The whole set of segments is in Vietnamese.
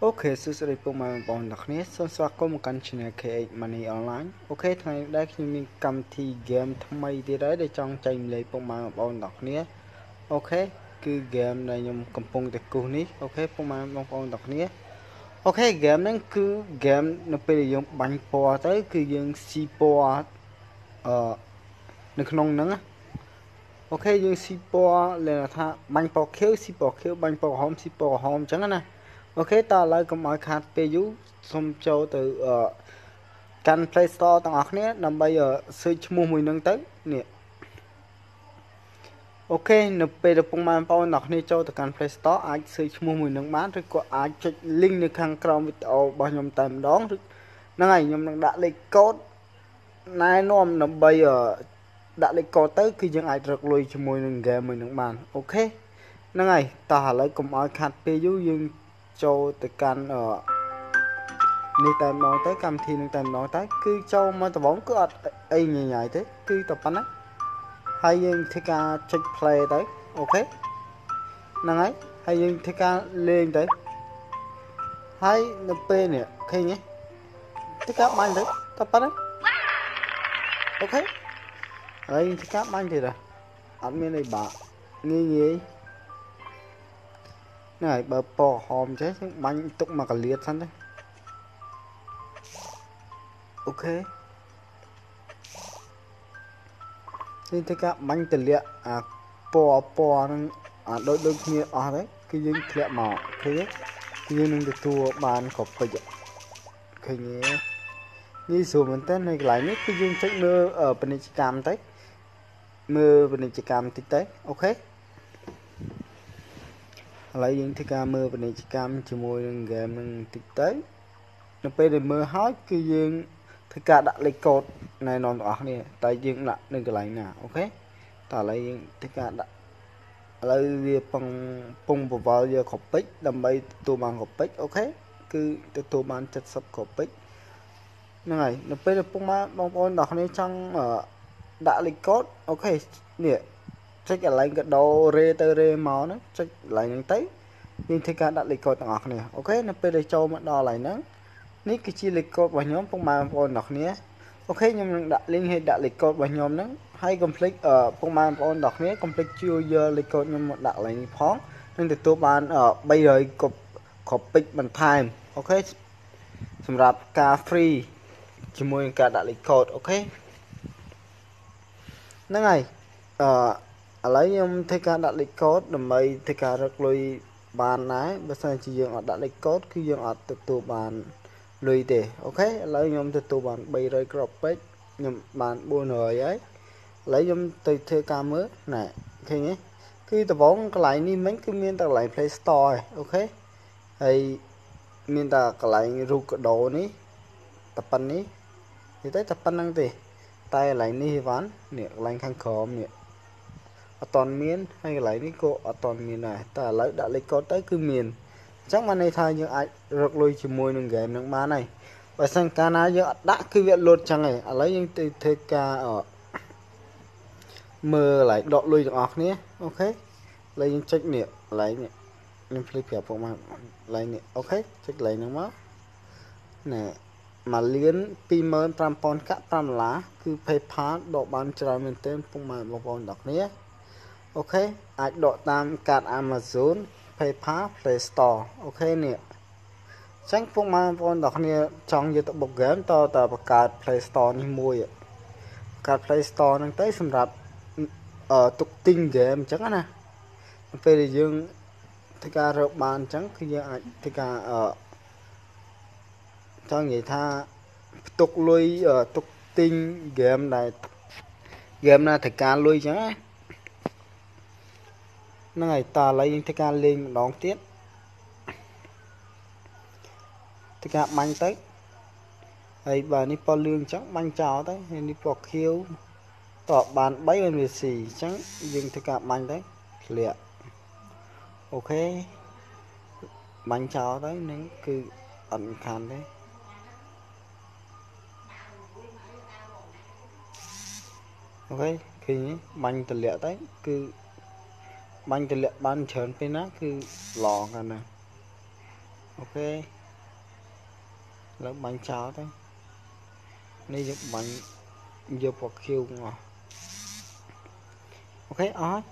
Ok, xin chào các bạn, bọn đặc biệt xin chào các bạn kênh channel KH Money Online. Ok, thằng đây khi mình cầm thì game tham mây thì đấy để trong tranh lấy bọn đặc biệt. Ok, cứ game này nhom cầm phong để cứu ní. Ok, bọn đặc biệt. Ok, game này cứ game nó bây giờ bắn po tới cứ dùng si po nó không nắng. Ok, dùng si po là thà bắn po kêu bắn po hom chẳng này. Ok, ta lại có mọi khát bây giờ xong cho từ can Play Store tăng ạc này nằm bây giờ search mua mùi nâng tới nè. Ok, nộp bây giờ phong mạng bao nọc này cho từ can Play Store ai search mua mùi nâng mát rồi có ai check link được khăn krom video bao nhóm tầm đón rồi. Nâng này nhóm đã lấy code này nôm nằm bây giờ đã lấy code tới khi dân ai rực lùi cho mùi nâng game mùi nâng màn. Ok, nâng này ta lại có mọi khát bây giờ dừng cho từ căn ở nơi tạm nói tới cầm thì nơi tạm nói tới cứ cho mà tập bóng cứ ở ấy nhảy nhảy thế cứ tập bắn ấy hay dừng thì cả check play tới. Ok, năng ấy hay dừng thì cả lên tới hay np nè khi nhé thì cả mang tới tập bắn ấy. Ok, ấy thì cả mang thì rồi ảnh bên này bạn nghe gì này bờ bò hòm chứ bánh túc mà cả liệt sẵn đấy. Ok, nên thế các bánh từ liệt à bò nó à đôi kia à đấy cái dính liệt mỏ thế cái dính được tua bàn cọp bây giờ cái nhé như số mình tên này lại nhất cái dính trách mưa ở bên chị cam tới mưa bên chị cam tí tới. Ok, lấy những cái camera bên này chỉ cam chỉ môi game mình thực tế nó bây giờ mơ hói cứ riêng tất cả đã lấy cột này nó đó nè tại riêng lại nên cái này nè. Ok, ta lấy tất cả đã lấy việc bằng vùng vào giờ cột bích làm bay tụ bằng cột bích. Ok, cứ tụ bằng chất sập cột bích này nó bây giờ cũng mà mong đó này trong đã lấy cột. Ok nè check lại cái đồ rê tơ rê màu nữa check lại những tới nhưng thế cả đã lịch coi tặng này. Ok, nó bây giờ cho mà đo lại nữa ní cái chi lịch coi vào nhóm phong màn vào đọc nhé. Ok, nhưng mình đã liên hệ đã lịch coi vào nhóm nữa hay complete ở phong màn vào đọc nhé complete chưa giờ lịch coi nhưng mà đã lại phóng nên được tôi bán ở bây giờ copy bằng time. Ok, xong rạp cả free chỉ mua cả đã lịch coi. Ok, nó này lấy em thấy cả đã lấy cốt đầm mây thấy cả rất lùi bàn lái và sang chỉ dừng ở đã lấy cốt khi dừng ở từ tụ bàn lùi để. Ok, lấy em từ tụ bàn bay rơi crop page nhầm bàn buồn rồi ấy lấy em từ thê ca mới này khi nhé khi tập bóng lại ni mấy cái miền tạc lại Play Store. Ok, hay miền tạc lại ru cỡ đồ ní tập pan ní thì tới tập pan năng gì tay lại ni ván nè lại khăn khom nè ở toàn miền hay lấy cái cô ở toàn miền này ta lấy đã lấy có tới cứ miền chắc mà này thay như ai rực lui chỉ môi nâng game nâng má này và sang cana giờ đã cứ viện luôn chẳng này lấy những từ thê ca ở mơ lại đọt lui được ngọc nhé. Ok, lấy những trách nhiệm lấy nè nhưng phải kẹp của mà lấy nè. Ok, trách lấy nâng má nè mà liên pin mới tampon cắt tam lá cứ phải phá độ ban trời mình tên phong mà một con đặc nhé. Ok, ai độ tam card Amazon PayPal Play Store. Ok nè tránh phong mang con đọc nè trong như tập bọc game to tờ bọc card Play Store như mua vậy card Play Store đang tới xâm rạp ở tục tin game chắc nè phê để dương thích ca rượu bàn trắng khi dương ảnh thích ca ở cho người ta tục lui ở tục tin game này thích ca lui chẳng này ta lấy những cái lên đón tiếp thì cả bánh tới ấy bà đi po lương chẳng bánh cháo tới đi po khiêu tỏ bàn bấy bên việt xì chẳng dừng thì cả bánh đấy liệt. Ok, bánh cháo đấy những cứ ẩn khăn đấy ok khi bánh từ liệt đấy cứ ban cái lệ ban chén pin á cứ lò cả nè, ok, lấy bánh cháo đấy, này giúp bánh giúp bọc kêu ngọt, ok, ó,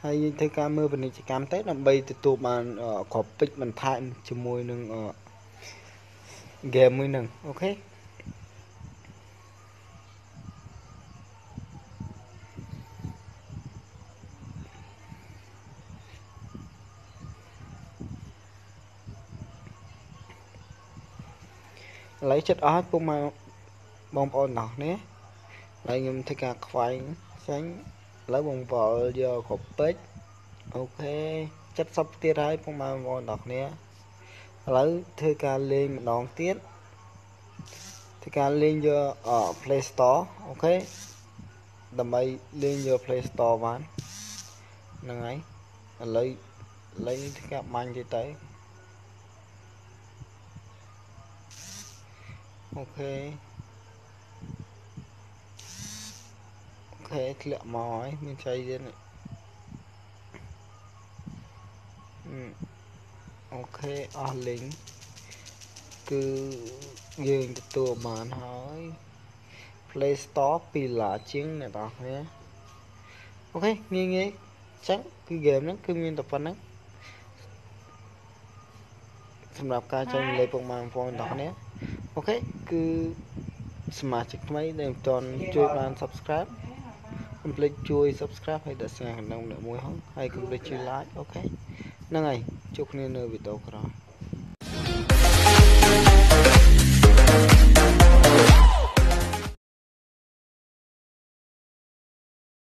hay thấy cá mưa bên này chỉ cam tết là bay từ tụ mà cọp bịch mình thay chỉ môi nương game môi nương, ok. lấy chất ớt cũng mà bông bò nọ nhé, lấy nhung thay cả khoai sáng lấy bông bò giờ khộp bếp, ok, chất sắp tia rái cũng mà bò nọ nhé, lấy thay cả lên đón tiết, thay cả lên giờ ở Play Store, ok, đầm ấy lên giờ Play Store bán, năng ấy, lấy thay cả mang gì tới. ok lựa màu ấy mình chơi lên này, ok ở lính cứ dừng tựa bàn hỏi Play Store vì là chiến này đó nhé, ok nghe nghe chắc cái game nó cứ nguyên tập phần đấy sầm lập ca trong lấy bộ màn phone đó nhé. Ok, cứ smart check máy để toàn chui ban subscribe, complete chui subscribe hay đặt xe hành động để mua hóng hay complete chui like, ok. Năng này chúc nên nơi bị tàu rồi.